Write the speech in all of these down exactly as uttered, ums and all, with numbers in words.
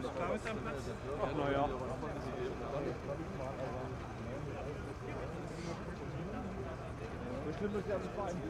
Naja. Bestimmt ist ja ein Verein.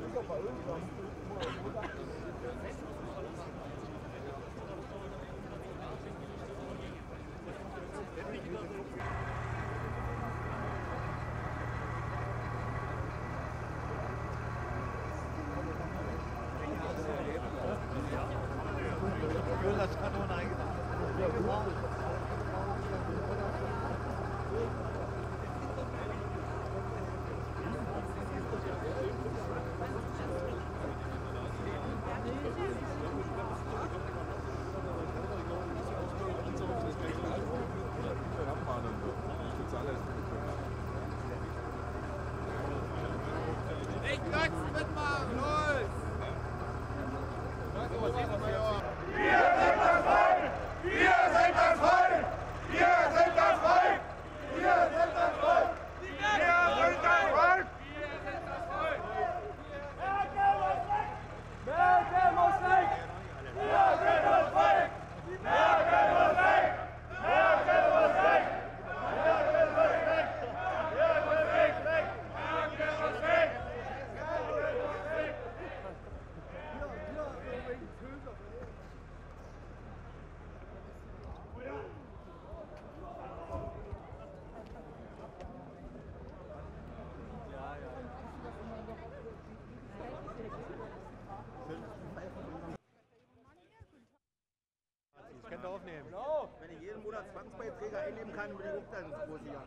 Wenn ich jeden Monat Zwangsbeiträge einnehmen kann, würde ich auch dann ins Große Jahr.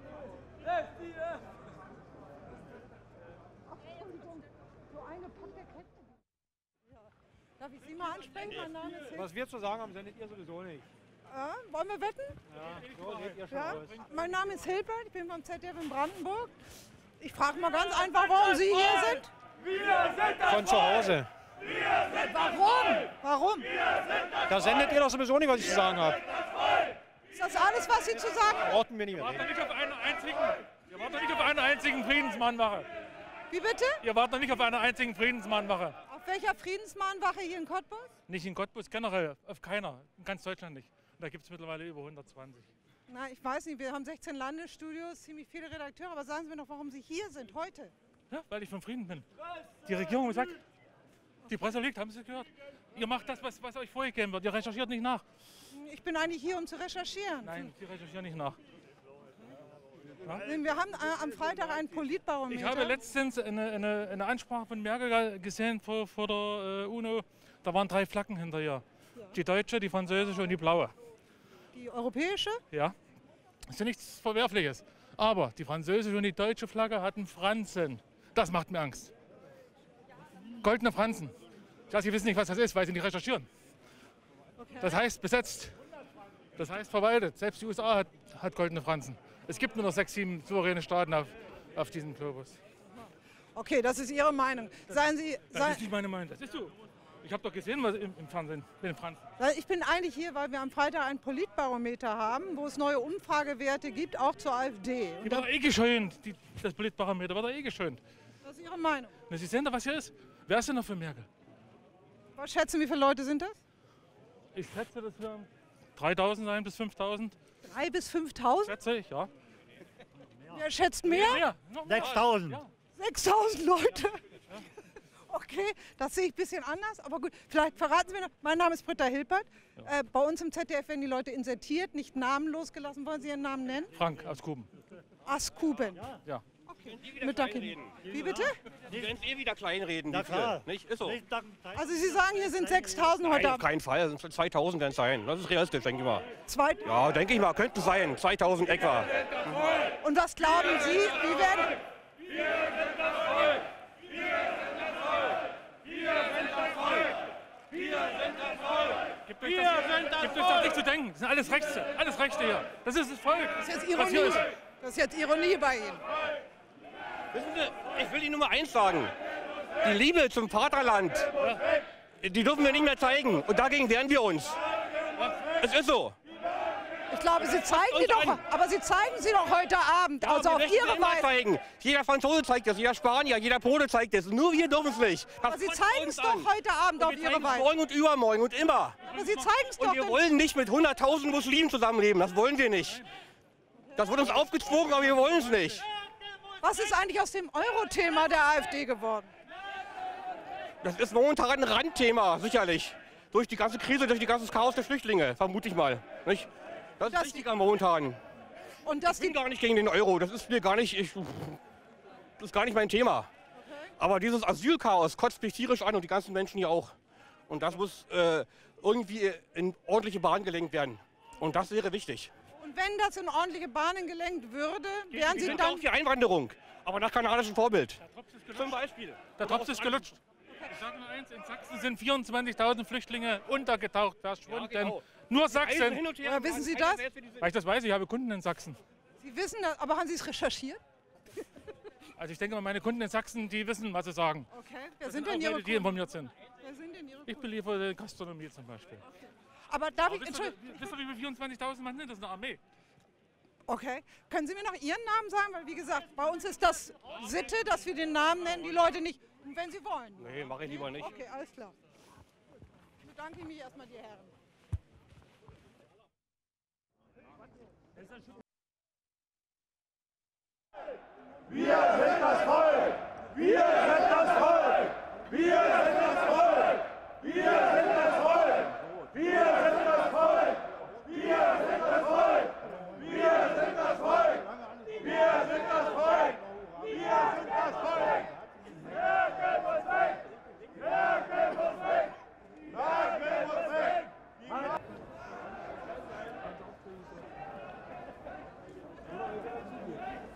Ach, Entschuldigung, so eine Packte Kette. Darf ich Sie mal ansprechen? Was wir zu sagen haben, sendet ihr sowieso nicht. Äh, wollen wir wetten? Ja, so seht ihr schon ja. Aus. Mein Name ist Hilpert, ich bin beim Z D F in Brandenburg. Ich frage mal ganz einfach, warum Sie hier sind. Wir sind von zu Hause. Warum? Warum? Da sendet ihr doch sowieso nicht, was ich zu sagen habe. Ist das alles, was Sie zu sagen haben? Warten wir nicht mehr. Ihr wartet nicht auf einen einzigen, ihr wartet nicht auf einen einzigen Friedensmahnwache. Wie bitte? Ihr wartet nicht auf eine einzigen Friedensmahnwache. Auf welcher Friedensmahnwache hier in Cottbus? Nicht in Cottbus, generell. Auf keiner. In ganz Deutschland nicht. Und da gibt es mittlerweile über hundertzwanzig. Na, ich weiß nicht. Wir haben sechzehn Landesstudios, ziemlich viele Redakteure. Aber sagen Sie mir doch, warum Sie hier sind heute. Ja, weil ich von Frieden bin. Die Regierung sagt... Die Presse liegt, haben Sie es gehört? Ihr macht das, was, was euch vorgegeben wird. Ihr recherchiert nicht nach. Ich bin eigentlich hier, um zu recherchieren. Nein, Sie recherchieren nicht nach. Okay. Ja? Wir haben am Freitag einen Politbarometer. Ich habe letztens eine, eine, eine Ansprache von Merkel gesehen vor, vor der äh, UNO. Da waren drei Flaggen hinter ihr. Ja. Die deutsche, die französische und die blaue. Die europäische? Ja. Das ist ja nichts Verwerfliches. Aber die französische und die deutsche Flagge hatten Franzen. Das macht mir Angst. Goldene Franzen. Ich weiß, Sie wissen nicht, was das ist, weil Sie nicht recherchieren. Okay. Das heißt besetzt. Das heißt verwaltet. Selbst die U S A hat, hat goldene Franzen. Es gibt nur noch sechs, sieben souveräne Staaten auf, auf diesem Globus. Okay, das ist Ihre Meinung. Seien Sie, das sei ist nicht meine Meinung. Das ist so. Ich habe doch gesehen, was im, im Fernsehen mit den Franzen. Ich bin eigentlich hier, weil wir am Freitag einen Politbarometer haben, wo es neue Umfragewerte gibt, auch zur AfD. Die war eh geschönt, die, das Politbarometer war doch eh geschönt. Das ist Ihre Meinung. Na, Sie sehen doch, was hier ist. Wer ist denn noch für Merkel? Was schätzen, wie viele Leute sind das? Ich schätze, dass wir dreitausend sein bis fünftausend. drei bis fünftausend? Schätze ich, ja. Wer schätzt mehr? sechstausend. Ja. sechstausend Leute? Ja. Okay, das sehe ich ein bisschen anders, aber gut. Vielleicht verraten Sie mir noch, mein Name ist Britta Hilpert. Ja. Äh, bei uns im Z D F werden die Leute insertiert, nicht namenlos gelassen. Wollen Sie Ihren Namen nennen? Frank Askuben. Askuben. Ja. Okay. Mit Wie bitte? Die werden eh wieder kleinreden. Na klar. Nicht? Ist so. Also Sie sagen, hier sind sechstausend heute. Nein, auf keinen Fall, sind zweitausend werden es sein. Das ist realistisch, denke ich mal. zweitausend? Ja, denke ich mal, könnten sein. zweitausend etwa. Und was glauben Sie, wie werden... Wir sind das Volk! Wir sind das Volk! Wir sind das Volk! Wir sind das Volk! Wir sind das Volk! Gibt euch doch nicht zu denken. Das sind alles Rechte. Alles Rechte hier. Das ist das Volk. Das ist jetzt Ironie. Das ist jetzt Ironie bei Ihnen. Wissen Sie, ich will Ihnen nur mal eins sagen. Die Liebe zum Vaterland, die dürfen wir nicht mehr zeigen. Und dagegen wehren wir uns. Es ist so. Ich glaube, Sie zeigen sie doch, aber Sie zeigen sie doch heute Abend, ja, also auf Ihre Weise. Jeder Franzose zeigt das, jeder Spanier, jeder Pole zeigt das. Nur wir dürfen es nicht. Aber Sie zeigen es doch heute Abend auf Ihre Weise. Morgen und übermorgen und immer. Aber Sie zeigen es doch. Und wir wollen nicht mit hunderttausend Muslimen zusammenleben, das wollen wir nicht. Das wird uns aufgezwungen, aber wir wollen es nicht. Was ist eigentlich aus dem Euro-Thema der AfD geworden? Das ist momentan ein Randthema, sicherlich. Durch die ganze Krise, durch das ganze Chaos der Flüchtlinge, vermute ich mal. Nicht? Das ist das wichtiger momentan. Und das ich bin gar nicht gegen den Euro, das ist mir gar nicht, ich, das ist gar nicht mein Thema. Okay. Aber dieses Asylchaos kotzt mich tierisch an und die ganzen Menschen hier auch. Und das muss äh, irgendwie in ordentliche Bahnen gelenkt werden. Und das wäre wichtig. Und wenn das in ordentliche Bahnen gelenkt würde, wären Sie dann... auch die Einwanderung, aber nach kanadischem Vorbild. Zum Beispiel. Der Tropf ist gelutscht. Ich sage nur eins, in Sachsen sind vierundzwanzigtausend Flüchtlinge untergetaucht, verschwunden. Ja, genau. Nur Sachsen. Ja, wissen Sie das? Weil ich das weiß, ich habe Kunden in Sachsen. Sie wissen das, aber haben Sie es recherchiert? Also ich denke mal, meine Kunden in Sachsen, die wissen, was sie sagen. Okay. Wer sind, sind denn Ihre Kunden? Die informiert sind. Wer sind denn Ihre Kunden? Ich beliefere die Gastronomie zum Beispiel. Okay. Aber darf aber ich... Entschuldigung. Wisst ihr, wie viele vierundzwanzigtausend Mann sind? Das ist eine Armee. Okay. Können Sie mir noch Ihren Namen sagen? Weil wie gesagt, bei uns ist das Sitte, dass wir den Namen nennen, die Leute nicht... Wenn Sie wollen. Nee, mache ich lieber nicht. Okay, alles klar. Ich bedanke mich erstmal, die Herren. Wir sind das Volk! Wir sind das Volk! Wir sind das Volk! Wir sind das Volk! Wir sind das Volk! Wir sind das Volk! Wir sind das Volk! Wir sind das Volk! Wir sind das Volk! Merkel muss weg! Merkel muss weg! Merkel muss weg! Wir sind das Volk! Wir sind das Volk! Wir sind das Volk!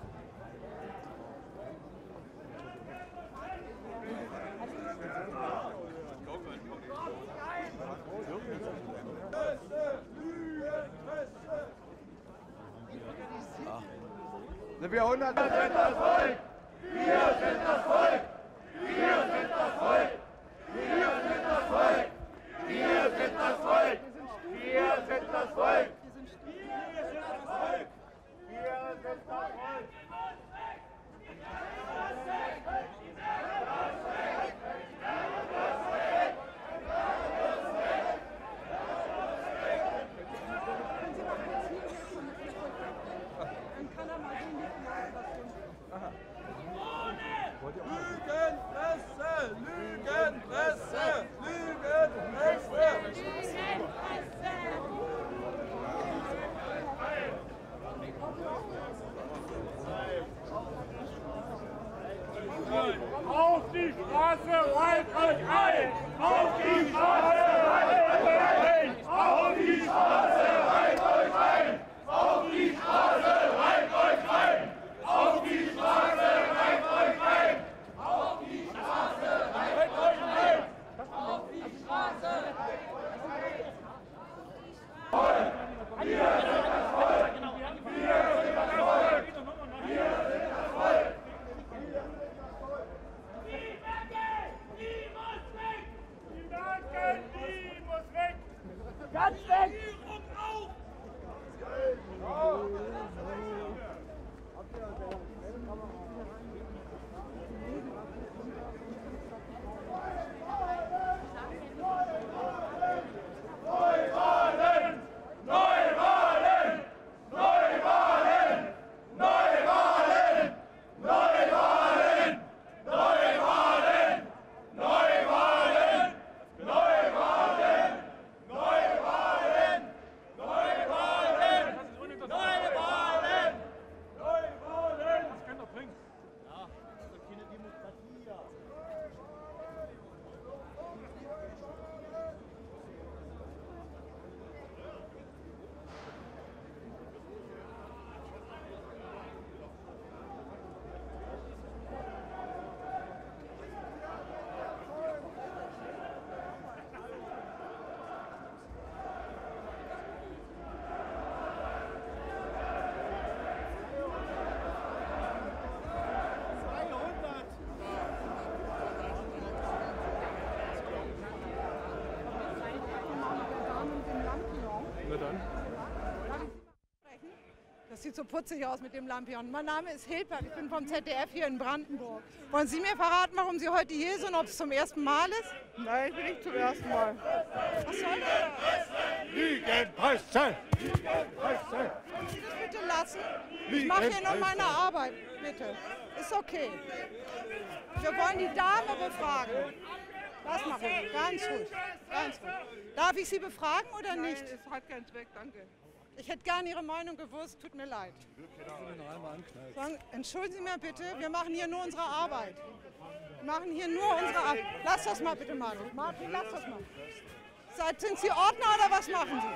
Wir sind das Volk! Wir sind das Volk! Wir sind das Volk! Wir sind das Volk! Wir sind das Volk! Auf die Straße, reißt euch ein! Auf die Straße, reißt euch ein! Auf die Straße, reißt euch ein! Auf die Straße, reißt euch ein! Auf die Straße, reißt euch ein! Auf die Straße, reißt euch ein! Auf die Straße, reißt euch ein! Wir sind das Volk! Wir sind das Volk! Wir sind das Volk! Thank you. sieht so putzig aus mit dem Lampion. Mein Name ist Hilpert, ich bin vom Z D F hier in Brandenburg. Wollen Sie mir verraten, warum Sie heute hier sind, ob es zum ersten Mal ist? Nein, ich bin nicht zum ersten Mal. Was soll das? Lügenpresse! Lügenpresse! Können Sie das bitte lassen? Ich mache hier noch meine Arbeit, bitte. Ist okay. Wir wollen die Dame befragen. Das machen wir. Ganz gut. Ganz gut. Darf ich Sie befragen oder nicht? Nein, es hat keinen Zweck, danke. Ich hätte gerne Ihre Meinung gewusst, tut mir leid. Sagen, entschuldigen Sie mir bitte, wir machen hier nur unsere Arbeit. Wir machen hier nur unsere Arbeit. Lass das mal bitte, Martin. Martin, lass das mal. Seid, sind Sie Ordner oder was machen Sie?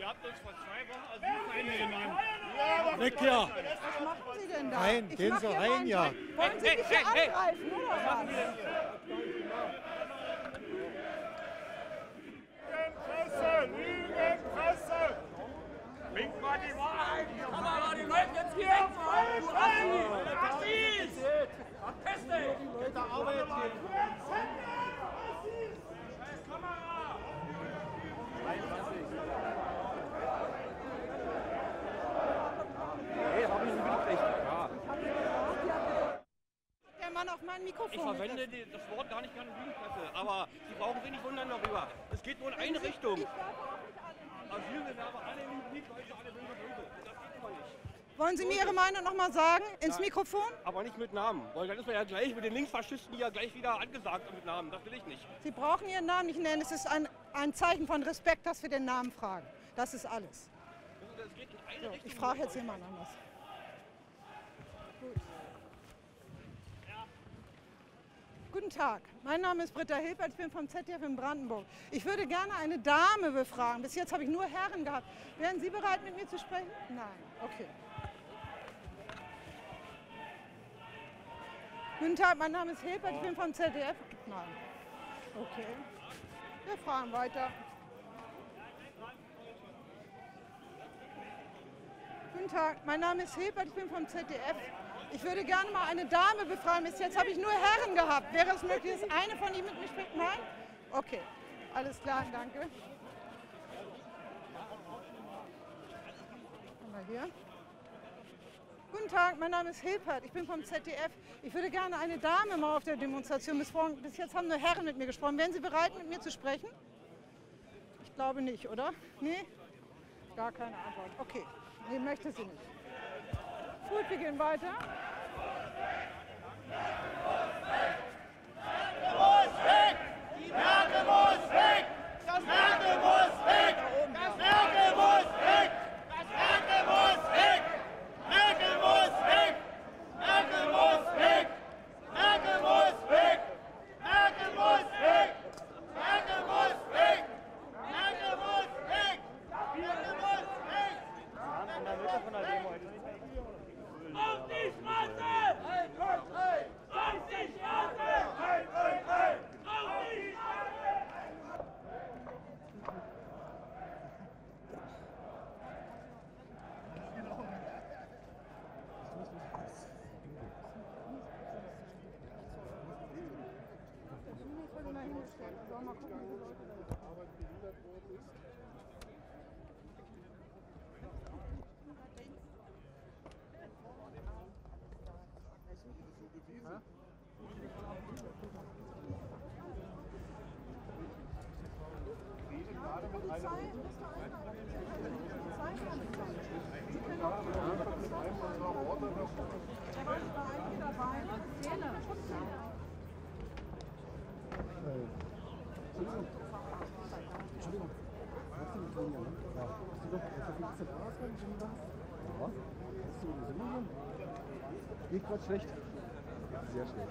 Ihr habt uns vor zwei Wochen Asyl eingenommen. Weg ja! Was machen Sie denn da? Nein, gehen Sie rein, ja. Wollen Sie mich hier angreifen, oder? Bringt mal die Wahrheit! Kamera, die Leute jetzt hier weg! Du Assis! Verpiss dich! Geht da auch jetzt hin! Scheiß Kamera! Hey, hab ich nicht mitgekriegt. Der Mann auf mein Mikrofon. Ich verwende das Wort gar nicht gerne Lügenpresse, aber Sie brauchen sich nicht wundern darüber. Es geht nur in eine Richtung. Asylbewerber, alle in die Leute, alle böse, böse. Das geht doch nicht. Wollen Sie mir Ihre Meinung nochmal sagen? Ins Mikrofon? Aber nicht mit Namen. Weil dann ist man ja gleich mit den Linksfaschisten ja gleich wieder angesagt mit Namen. Das will ich nicht. Sie brauchen Ihren Namen nicht nennen. Es ist ein, ein Zeichen von Respekt, dass wir den Namen fragen. Das ist alles. Das geht in eine Richtung. Ich frage jetzt jemand anders. Gut. Guten Tag, mein Name ist Britta Hilpert, ich bin vom Z D F in Brandenburg. Ich würde gerne eine Dame befragen, bis jetzt habe ich nur Herren gehabt. Wären Sie bereit, mit mir zu sprechen? Nein, okay. Guten Tag, mein Name ist Hilpert, ich bin vom Z D F. Nein, okay. Wir fragen weiter. Guten Tag, mein Name ist Hilpert, ich bin vom Z D F. Ich würde gerne mal eine Dame befragen. Bis jetzt habe ich nur Herren gehabt. Wäre es möglich, dass eine von Ihnen mit mir spricht? Nein? Okay, alles klar, danke. Mal hier. Guten Tag, mein Name ist Hilpert, ich bin vom Z D F. Ich würde gerne eine Dame mal auf der Demonstration befragen. Bis jetzt haben nur Herren mit mir gesprochen. Wären Sie bereit, mit mir zu sprechen? Ich glaube nicht, oder? Nee? Gar keine Antwort. Okay, nee, möchte sie nicht. Gut, wir gehen weiter. Merkel muss weg! Die Merkel muss weg! Das Merkel muss weg! Das Merkel muss weg! Das Merkel muss weg! Merkel muss weg! Merkel muss weg! Merkel muss weg! Merkel muss weg! Merkel muss weg! Merkel muss weg! Merkel muss weg! In der Mitte von der Demo heute nicht. Auf die Straße! Ein und ein! Auf die Straße! Ein und ein! Auf die Straße! Geht gerade schlecht. Sehr schlecht.